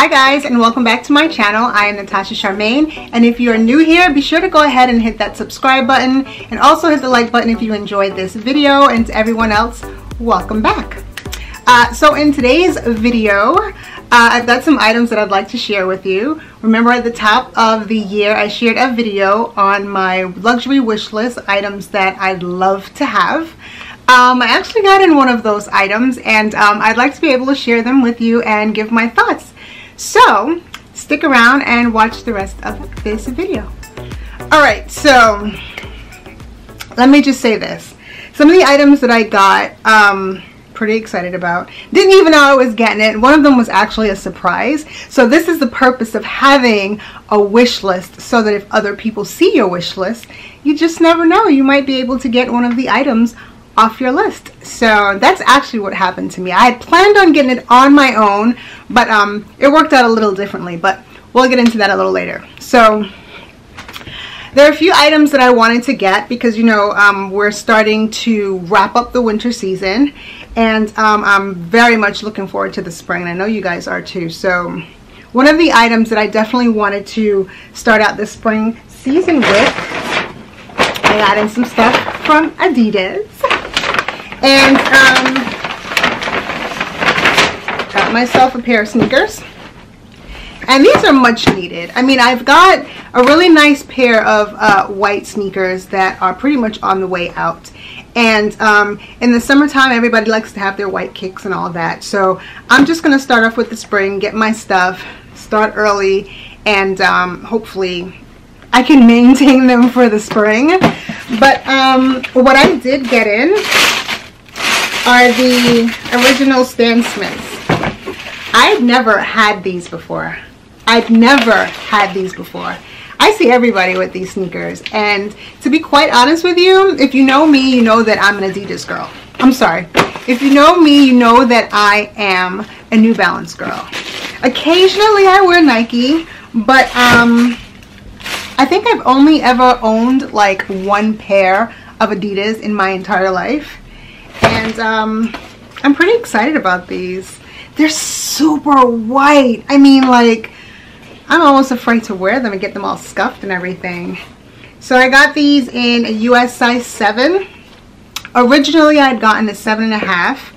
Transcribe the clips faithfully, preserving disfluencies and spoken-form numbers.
Hi guys, and welcome back to my channel. I am Natasha Charmaine, and if you are new here, be sure to go ahead and hit that subscribe button, and also hit the like button if you enjoyed this video. And to everyone else, welcome back. Uh, so in today's video, uh, I've got some items that I'd like to share with you. Remember, at the top of the year, I shared a video on my luxury wish list, items that I'd love to have. Um, I actually got in one of those items, and um, I'd like to be able to share them with you and give my thoughts. So stick around and watch the rest of this video. All right, so let me just say this. Some of the items that I got, um, pretty excited about. Didn't even know I was getting it. One of them was actually a surprise. So this is the purpose of having a wish list, so that if other people see your wish list, you just never know. You might be able to get one of the items off your list. So that's actually what happened to me. I had planned on getting it on my own, but um, it worked out a little differently, but we'll get into that a little later. So there are a few items that I wanted to get because, you know, um, we're starting to wrap up the winter season, and um, I'm very much looking forward to the spring, and I know you guys are too. So one of the items that I definitely wanted to start out the spring season with, I got in some stuff from Adidas. And um, got myself a pair of sneakers, and these are much needed. I mean, I've got a really nice pair of uh, white sneakers that are pretty much on the way out, and um, in the summertime everybody likes to have their white kicks and all that. So I'm just gonna start off with the spring, get my stuff, start early, and um, hopefully I can maintain them for the spring. But um, what I did get in are the original Stan Smiths. I'd never had these before. I'd never had these before. I see everybody with these sneakers, and to be quite honest with you, if you know me, you know that I'm an Adidas girl. I'm sorry. If you know me, you know that I am a New Balance girl. Occasionally I wear Nike, but um, I think I've only ever owned like one pair of Adidas in my entire life. And um, I'm pretty excited about these. They're super white. I mean, like, I'm almost afraid to wear them and get them all scuffed and everything. So I got these in a U S size seven. Originally, I'd gotten a seven and a half,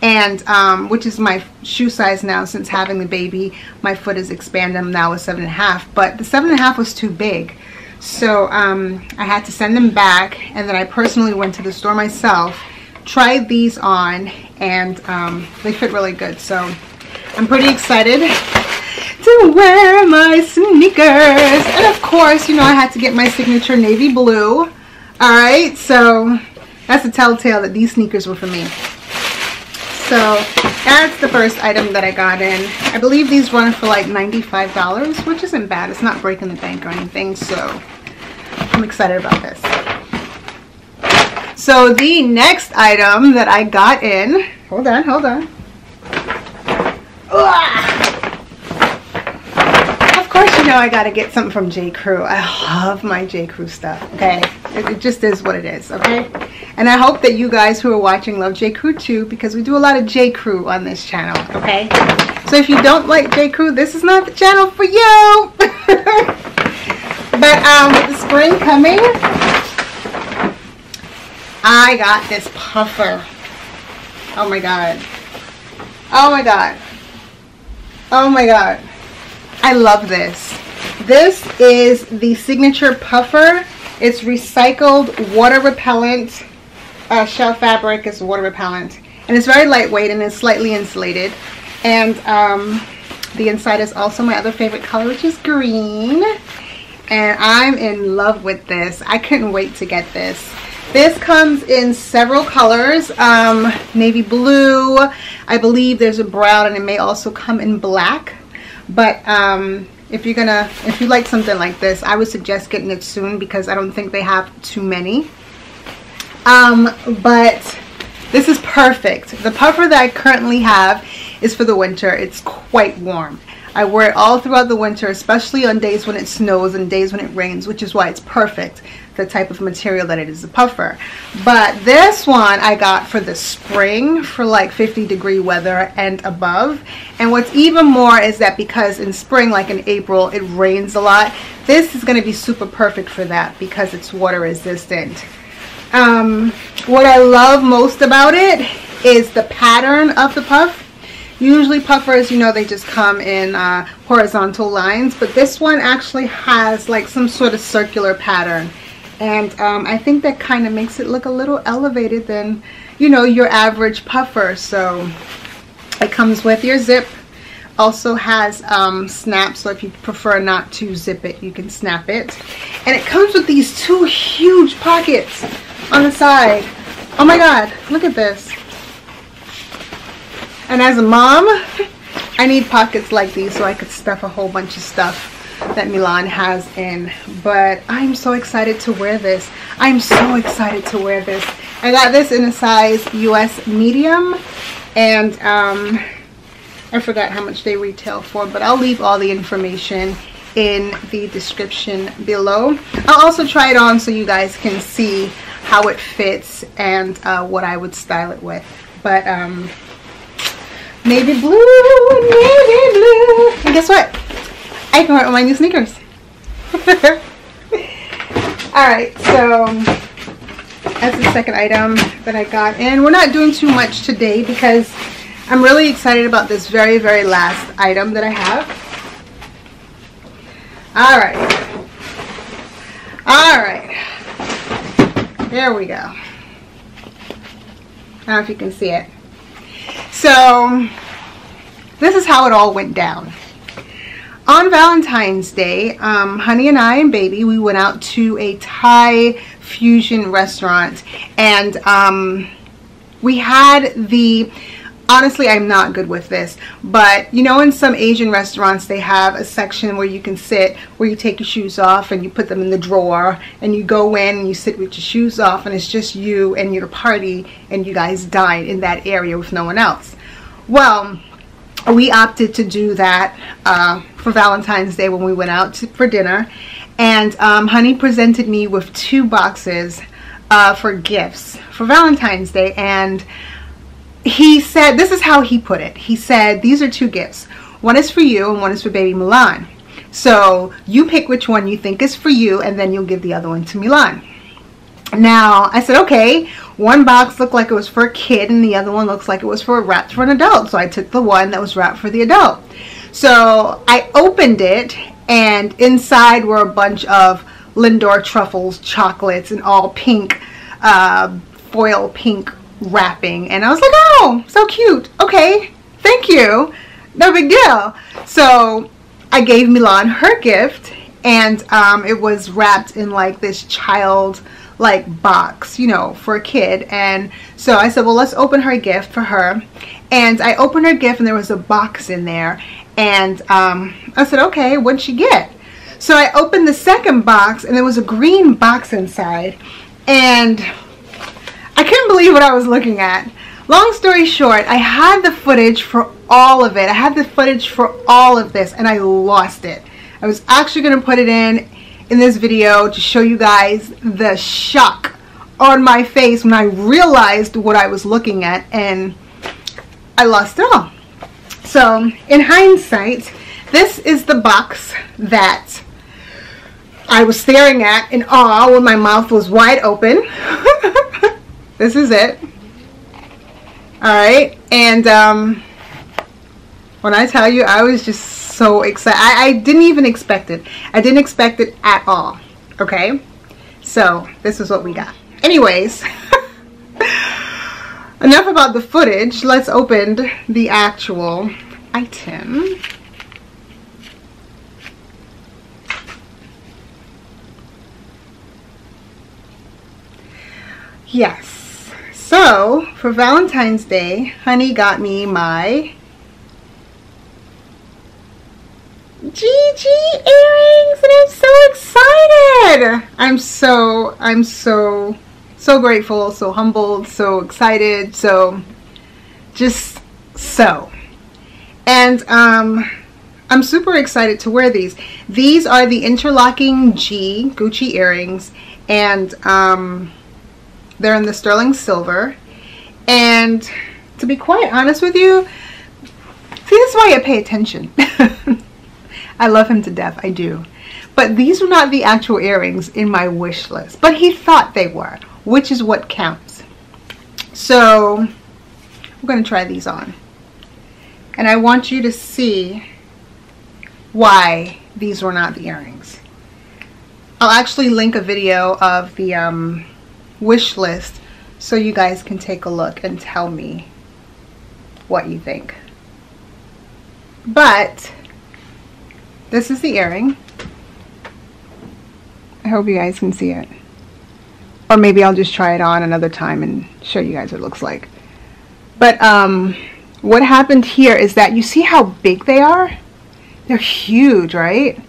and um, which is my shoe size now. Since having the baby, my foot is expanded. I'm now a seven and a half, but the seven and a half was too big. So um, I had to send them back, and then I personally went to the store myself, tried these on, and um, they fit really good. So I'm pretty excited to wear my sneakers. And of course, you know, I had to get my signature navy blue. All right, so that's a telltale that these sneakers were for me. So that's the first item that I got in. I believe these run for like ninety-five dollars, which isn't bad. It's not breaking the bank or anything, so I'm excited about this. So the next item that I got in, hold on, hold on. Ugh. Of course, you know I gotta get something from J.Crew. I love my J.Crew stuff, okay? It, it just is what it is, okay? And I hope that you guys who are watching love J.Crew too, because we do a lot of J.Crew on this channel, okay? So if you don't like J.Crew, this is not the channel for you! But um, with the spring coming, I got this puffer. Oh my god. Oh my god. Oh my god. I love this. This is the signature puffer. It's recycled water repellent. Uh, shell fabric is water repellent. And it's very lightweight and it's slightly insulated. And um, the inside is also my other favorite color, which is green. And I'm in love with this. I couldn't wait to get this. This comes in several colors, um, navy blue, I believe there's a brown, and it may also come in black. But um, if you're gonna, if you like something like this, I would suggest getting it soon, because I don't think they have too many. Um, but this is perfect. The puffer that I currently have is for the winter. It's quite warm. I wear it all throughout the winter, especially on days when it snows and days when it rains, which is why it's perfect, the type of material that it is, a puffer. But this one I got for the spring, for like fifty degree weather and above. And what's even more is that because in spring, like in April, it rains a lot, this is going to be super perfect for that because it's water resistant. Um, what I love most about it is the pattern of the puff. Usually puffers, you know, they just come in uh, horizontal lines, but this one actually has like some sort of circular pattern. And um, I think that kind of makes it look a little elevated than, you know, your average puffer. So it comes with your zip. Also has um, snaps, so if you prefer not to zip it, you can snap it. And it comes with these two huge pockets on the side. Oh my God, look at this. And as a mom, I need pockets like these so I could stuff a whole bunch of stuff that Milan has in. But I'm so excited to wear this. I'm so excited to wear this. I got this in a size U S medium, and um, I forgot how much they retail for, but I'll leave all the information in the description below. I'll also try it on so you guys can see how it fits and uh, what I would style it with. But um, navy blue, navy blue. And guess what? I can wear it on my new sneakers. Alright, so that's the second item that I got. And we're not doing too much today because I'm really excited about this very, very last item that I have. Alright. Alright. There we go. I don't know if you can see it. So, this is how it all went down. On Valentine's Day, um, honey and I and baby, we went out to a Thai fusion restaurant, and um, we had the, honestly, I'm not good with this, but you know, in some Asian restaurants, they have a section where you can sit, where you take your shoes off and you put them in the drawer and you go in and you sit with your shoes off and it's just you and your party and you guys dine in that area with no one else. Well, we opted to do that uh, for Valentine's Day when we went out to, for dinner. And um, honey presented me with two boxes uh, for gifts for Valentine's Day. And he said, this is how he put it. He said, these are two gifts. One is for you and one is for baby Milan. So you pick which one you think is for you and then you'll give the other one to Milan. Now, I said, okay, one box looked like it was for a kid and the other one looks like it was for wrapped for an adult. So I took the one that was wrapped for the adult. So I opened it and inside were a bunch of Lindor truffles, chocolates, and all pink, uh, foil pink wrapping. And I was like, oh, so cute. Okay, thank you. No big deal. So I gave Milan her gift and um, it was wrapped in like this child like box, you know, for a kid. And so I said, well, let's open her gift for her. And I opened her gift and there was a box in there. And um, I said, okay, what'd she get? So I opened the second box and there was a green box inside. And I couldn't believe what I was looking at. Long story short, I had the footage for all of it. I had the footage for all of this and I lost it. I was actually gonna put it in in this video to show you guys the shock on my face when I realized what I was looking at, and I lost it all. So in hindsight, this is the box that I was staring at in awe when my mouth was wide open. This is it. Alright, and um, when I tell you, I was just so excited. I, I didn't even expect it. I didn't expect it at all. Okay, so this is what we got. Anyways, enough about the footage. Let's open the actual item. Yes, so for Valentine's Day, honey got me my G G earrings, and I'm so excited. I'm so, I'm so, so grateful, so humbled, so excited, so just so. And um, I'm super excited to wear these. These are the Interlocking G Gucci earrings, and um, they're in the sterling silver. And to be quite honest with you, see, this is why I pay attention. I love him to death, I do. But these were not the actual earrings in my wish list, but he thought they were, which is what counts. So I'm going to try these on. And I want you to see why these were not the earrings. I'll actually link a video of the um, wish list so you guys can take a look and tell me what you think. But this is the earring. I hope you guys can see it. Or maybe I'll just try it on another time and show you guys what it looks like. But um, what happened here is that you see how big they are? They're huge, right?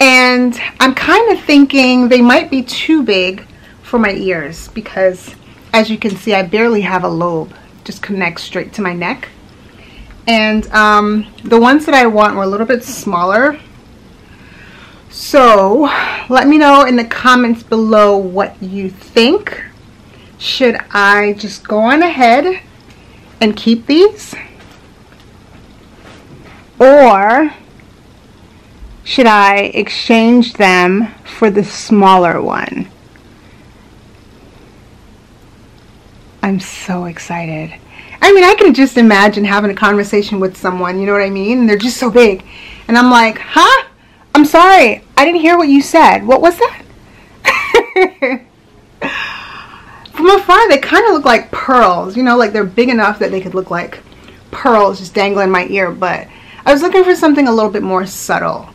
And I'm kind of thinking they might be too big for my ears because, as you can see, I barely have a lobe. It just connects straight to my neck. And um, the ones that I want were a little bit smaller. So let me know in the comments below what you think. Should I just go on ahead and keep these? Or should I exchange them for the smaller one? I'm so excited. I mean, I can just imagine having a conversation with someone, you know what I mean? And they're just so big. And I'm like, huh? I'm sorry. I didn't hear what you said. What was that? From afar, they kind of look like pearls. You know, like they're big enough that they could look like pearls just dangling in my ear. But I was looking for something a little bit more subtle.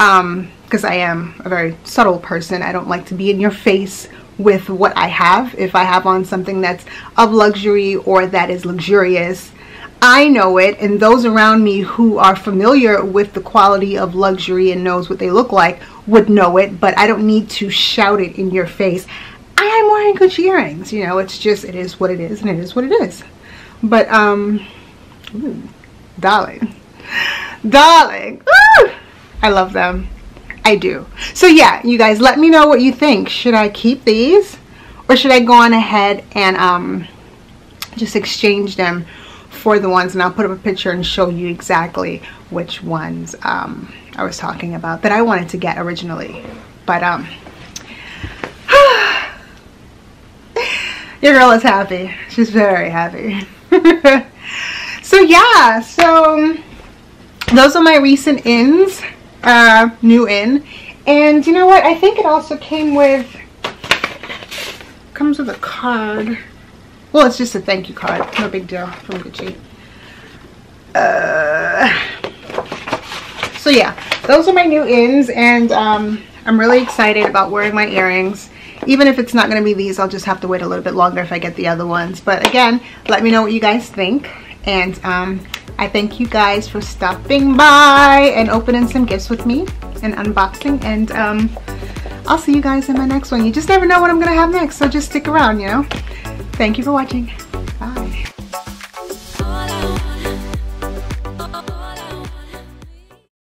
Um, because I am a very subtle person. I don't like to be in your face with what I have. If I have on something that's of luxury or that is luxurious, I know it, and those around me who are familiar with the quality of luxury and knows what they look like would know it, but I don't need to shout it in your face. I am wearing Gucci earrings, you know, it's just, it is what it is, and it is what it is. But um ooh, darling darling ooh, I love them, I do. So yeah, you guys, let me know what you think. Should I keep these, or should I go on ahead and um, just exchange them for the ones? And I'll put up a picture and show you exactly which ones um, I was talking about that I wanted to get originally. But um, your girl is happy. She's very happy. So yeah, so those are my recent ins. Uh, new in. And you know what, I think it also came with comes with a card. Well, it's just a thank you card, no big deal, from Gucci. Uh, so yeah, those are my new ins, and um, I'm really excited about wearing my earrings. Even if it's not going to be these, I'll just have to wait a little bit longer if I get the other ones. But again, let me know what you guys think. And um, I thank you guys for stopping by and opening some gifts with me and unboxing. And um, I'll see you guys in my next one. You just never know what I'm going to have next, so just stick around, you know. Thank you for watching.